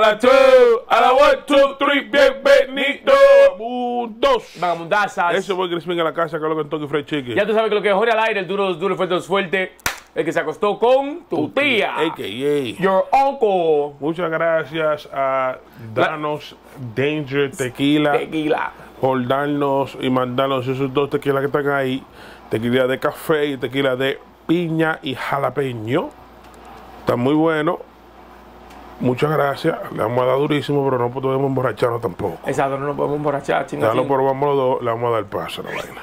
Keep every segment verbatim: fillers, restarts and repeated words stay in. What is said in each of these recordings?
la two, a la one, two, three, bienvenido. Dos. Vagabundazas. Eso fue Crispin en la casa, que lo que en Tokyo Fried Chicken. Ya tú sabes que lo que es Jorge al aire, el duro, duro, fuerte, fuerte. El que se acostó con tu, tu tía. a k a. Your uncle. Muchas gracias a Danos Danger Tequila. Tequila. Por darnos y mandarnos esos dos tequilas que están ahí. Tequila de café y tequila de piña y jalapeño. Está muy bueno. Muchas gracias. Le vamos a dar durísimo, pero no podemos emborracharnos tampoco. Exacto, no nos podemos emborrachar. Ya lo probamos los dos, le vamos a dar paso a la vaina.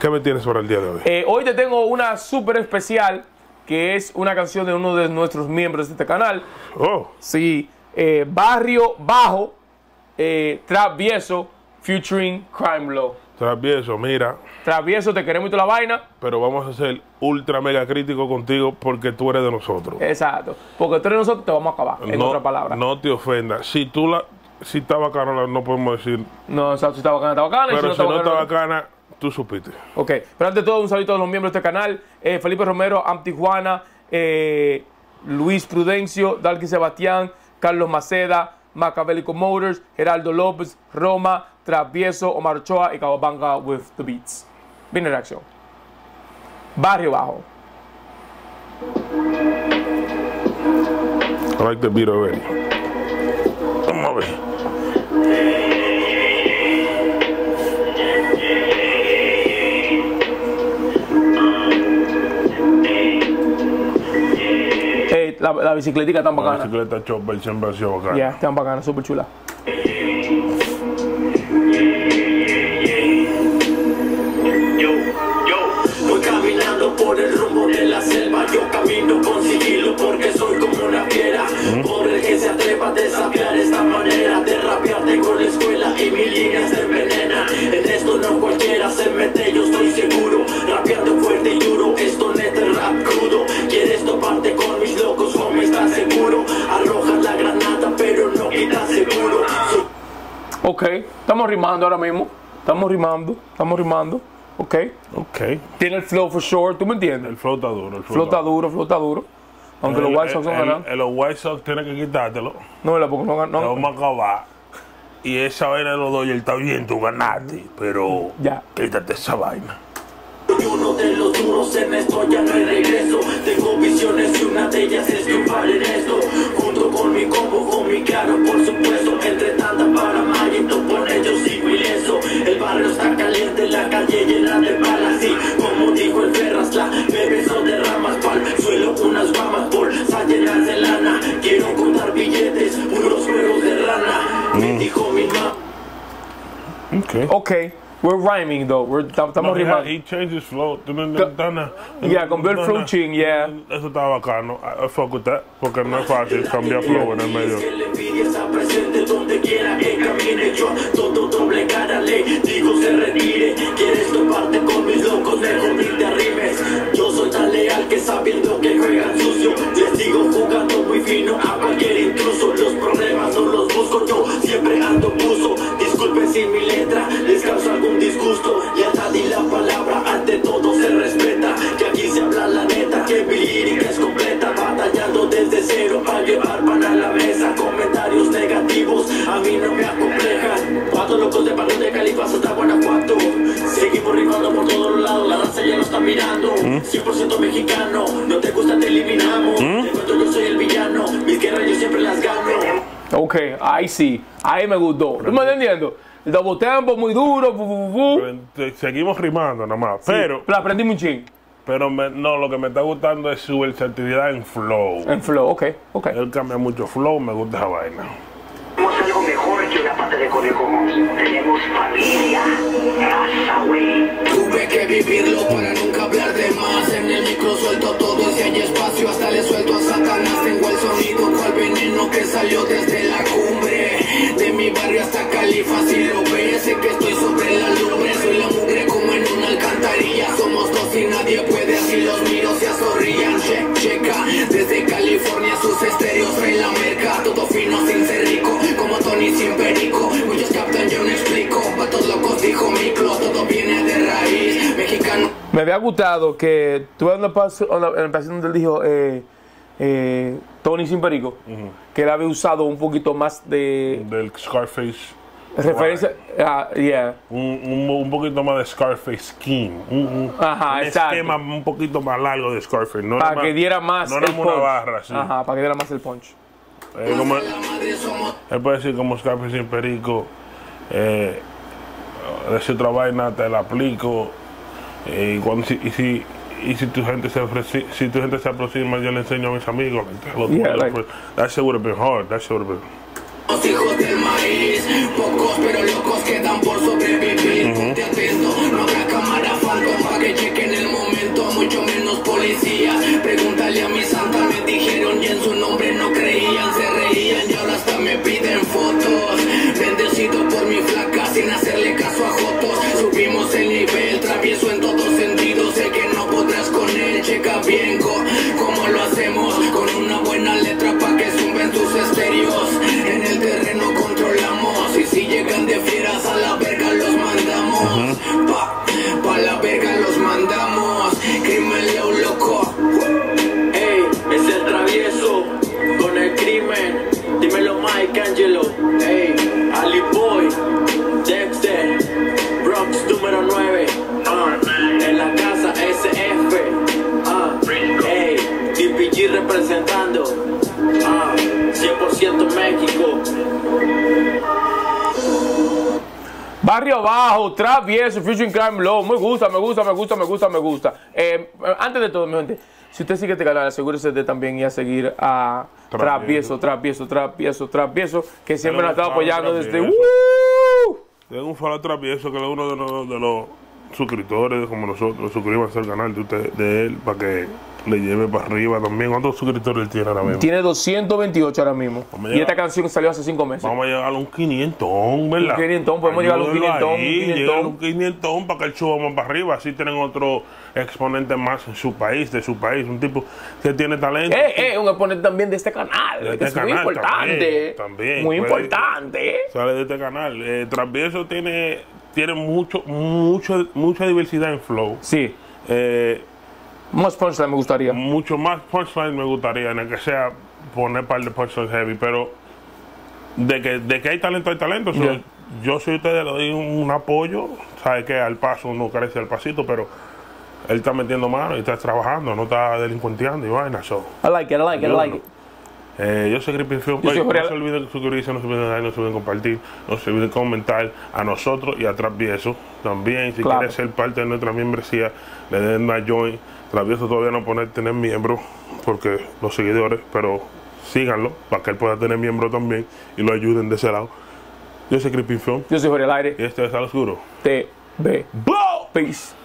¿Qué me tienes sobre el día de hoy? Eh, hoy te tengo una súper especial, que es una canción de uno de nuestros miembros de este canal. Oh. Sí. Eh, Barrio Bajo, eh, Trapviezo, featuring Crimen Low. Trapviezo, mira. Trapviezo, te queremos y toda la vaina. Pero vamos a ser ultra mega crítico contigo porque tú eres de nosotros. Exacto. Porque tú eres de nosotros, te vamos a acabar, no, en otras palabras. No te ofendas. Si tú la... Si está bacana, no podemos decir... No, o sea, si está bacana, está bacana. Pero y si, si no está bacana... Tú supiste. Ok, pero antes de todo, un saludo a los miembros de este canal: eh, Felipe Romero, Amtijuana, eh, Luis Prudencio, Dalky Sebastián, Carlos Maceda, Macavelico Motors, Geraldo López, Roma, Trapviezo, Omar Ochoa y Cawabanga with the Beats. Bien, reacción. Barrio Bajo. I like the beat already. Vamos a ver. La, la bicicletica tan bacana. La bicicleta chopper siempre ha sido bacana. Ya, tan bacana, súper chula. Yo, yo, voy caminando por el rumbo de la selva. Yo camino con sigilo porque soy como una fiera. Mm. Por el que se atreva a desafiar esta manera de rapearte con la escuela y mi línea se envenena. En esto no cualquiera se mete, yo estoy seguro. Rapeando fuerte y duro, esto neta es rap crudo. ¿Quieres toparte con mis locos, homie? ¿Estás seguro? Arrojas la granada, pero no estás seguro. Ok, estamos rimando ahora mismo. Estamos rimando, estamos rimando. Ok. Ok. Tiene el flow for sure, ¿tú me entiendes? El flow está duro. El flow está duro, flow está duro. Aunque el, los White Sox no ganan. En los White Sox tienes que quitártelo. No, porque no ganan. No, vamos a acabar. Y esa vaina de los Dodgers está bien, tú ganaste. Pero ya, quítate esa vaina. Uno de los duros en esto ya no hay regreso. Tengo visiones y una de ellas es triunfar en esto. Junto con mi combo, con mi caro, por supuesto. Entre tanta paranoia y por ellos sigo ileso. El barrio está caliente, la calle llena de balas. Y como dijo el Ferrasla, me beso de ramas pal suelo, unas ramas bolsa llenas de lana. Quiero contar billetes, unos huevos de rana. Me dijo mi mamá. Okay. Okay. We're rhyming though. We're estamos no, rimando. He changes flow. Yeah, cambió el flow ching, yeah. Eso está bacano. I fuck with that. Porque no es fácil cambiar flow en el medio. Que le envidias a presente donde quiera que camine. Yo todo doble cara le digo se retire. Quieres toparte con mis locos, mejor ni te arrimes. Yo soy tan leal que sabiendo que juegan sucio, les sigo jugando muy fino a cualquier intruso. Los problemas no los busco yo, siempre ando puso. Disculpen si mi letra les causa algún disgusto, y hasta di la palabra, ante todo se respeta, que aquí se habla la neta, que mi lírica es completa, batallando desde cero para llevar pan a la mesa, comentarios negativos, a mí no me acomplejan, cuatro locos de Barrio de Califas hasta Guanajuato, seguimos rimando por todos los lados, la raza ya nos está mirando, cien por ciento mexicano, no te gusta te eliminamos, te cuento yo soy el villano, mis guerras yo siempre las gano. Ok, ahí sí, ahí me gustó, ¿tú me entendiendo? El double tempo muy duro, bu, bu, bu. Seguimos rimando nada más, sí, pero... Pero aprendí un ching. Pero me, no, lo que me está gustando es su versatilidad en flow. En flow, ok, ok. Él cambia mucho flow, me gusta esa vaina. Somos algo mejor que una pata de conejo. Tenemos familia, raza, güey. Tuve que vivirlo para nunca hablar de más. En el micro suelto todo, si hay espacio hasta le suelto a Satanás. Tengo el sonido cual veneno que salió desde la cumbre. De mi barrio hasta Califa, si lo ves, sé que estoy sobre la lumbre. Soy la mugre como en una alcantarilla. Somos dos y nadie puede, si los miro se azorrillan. Check, checa, desde California sus estéreos traen la merca. Todo fino sin ser rico, como Tony Sin Perico. Muchos captan, yo no explico. Patos locos dijo micro, todo viene de raíz. Mexicano. Me había gustado que tú en la pasión del dijo, eh... eh, Tony Sin Perico, uh-huh. que él había usado un poquito más de... Del Scarface. Referencia, uh, yeah. un, un, un poquito más de Scarface King. Un, un, Ajá, un esquema un poquito más largo de Scarface. No para que diera más, no el punch. Una barra, sí. Ajá, para que diera más el punch. Eh, como, él puede decir como Scarface Sin Perico, eh, decir otra vaina, te la aplico. Eh, y, cuando, y, si, y si tu gente se ofrece, si tu gente se aproxima, yo le enseño a mis amigos. Los yeah, like, that shit would have been hard. That shit would have been... Los hijos del maíz, pocos pero locos quedan por sobrevivir. Ponte atento, no habrá cámara falcón pa' que chequen el momento, mucho menos policía. Pregúntale a mi santa, me dijeron y en su nombre no creían, se reían y ahora hasta me piden fotos. Bendecido por mi flaca sin hacerle caso a jotos. Subimos el nivel, travieso en todos sentidos, sé que no podrás con él. Checa bien cómo lo hacemos, con una buena letra pa' que zumben tus estéreos. Terreno controlamos y si llegan de fieras a la verga los mandamos. Uh-huh. Pa, pa la verga los mandamos. Crimen Low, loco. Ey, es el Trapviezo con el crimen. Dímelo Mike Angelo. Ey, Ali Boy, Dexter, Bronx número nueve. Uh, en la casa S F. Uh, ey, D P G representando. Ah, cien por ciento México. Barrio Bajo, Trapviezo, featuring Crimen Low. Me gusta, me gusta, me gusta, me gusta, me gusta. Eh, antes de todo, mi gente, si usted sigue este canal, asegúrese de también ir a seguir a Trapviezo, Trapviezo, Trapviezo, Trapviezo, que siempre nos ha estado apoyando desde... ¡Uh! Tengo un follow Trapviezo que es uno de los, de los suscriptores como nosotros. Suscríbanse al canal de, usted, de él para que le lleve para arriba también. ¿Cuántos suscriptores tiene ahora mismo? Tiene doscientos veintiocho ahora mismo. Llegar, y esta canción salió hace cinco meses. Vamos a llegar a un quinientos, ¿verdad? Un quinientos, podemos llegar a un quinientos. Llegar a un quinientos para que el show vamos para arriba. Así tienen otro exponente más en su país, de su país. Un tipo que tiene talento. Eh, eh, un exponente también de este canal. De este es canal, muy importante. También. también muy puede, importante. Sale de este canal. Eh, Trapviezo tiene, tiene mucho, mucho, mucha diversidad en flow. Sí. Eh... Más punchline me gustaría. Mucho más punchline me gustaría, en el que sea poner par de punchlines heavy, pero de que, de que hay talento, hay talento. Yeah. O sea, yo soy ustedes, le doy un, un apoyo, sabe que al paso no carece al pasito, pero él está metiendo mano y está trabajando, no está delincuenteando y vaina. So, I like it, I like it, I like it. Eh, yo soy Crip en Fjord, no se olviden suscribirse, no se olviden like, no se olviden compartir, no se olviden comentar a nosotros y a Trapviezo también. Si claro. quieres ser parte de nuestra membresía, le den una join. Trapviezo todavía no pone tener miembro porque los seguidores, pero síganlo para que él pueda tener miembro también y lo ayuden de ese lado. Yo soy Crip en Fjord. Yo soy Geraldo Lopez. Y este es A Lo Oscuro T V. Peace.